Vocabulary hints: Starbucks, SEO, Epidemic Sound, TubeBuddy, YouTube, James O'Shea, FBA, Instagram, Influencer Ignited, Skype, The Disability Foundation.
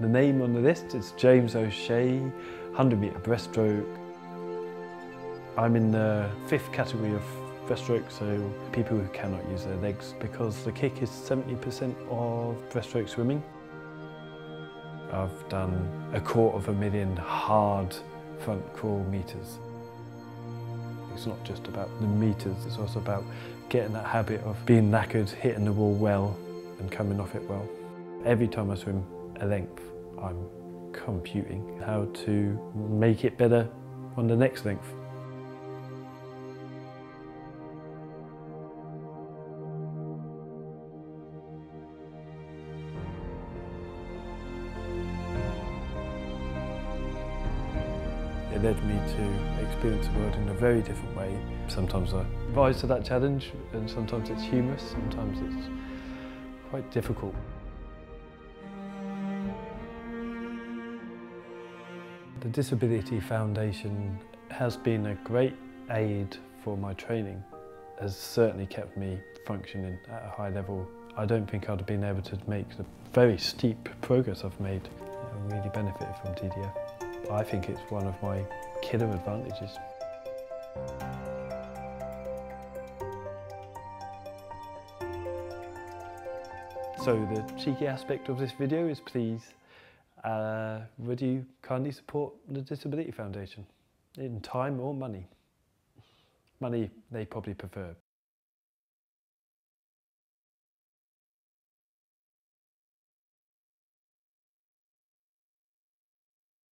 The name on the list is James O'Shea, 100-metre breaststroke. I'm in the 5th category of breaststroke, so people who cannot use their legs, because the kick is 70% of breaststroke swimming. I've done 250,000 hard front crawl metres. It's not just about the metres, it's also about getting that habit of being knackered, hitting the wall well and coming off it well. Every time I swim a length, I'm computing how to make it better on the next length. It led me to experience the world in a very different way. Sometimes I rise to that challenge, and sometimes it's humorous, sometimes it's quite difficult. The Disability Foundation has been a great aid for my training. Has certainly kept me functioning at a high level. I don't think I'd have been able to make the very steep progress I've made. I really benefited from DDF. I think it's one of my killer advantages. So the cheeky aspect of this video is, please, would you kindly support the Disability Foundation in time or money? Money they probably prefer.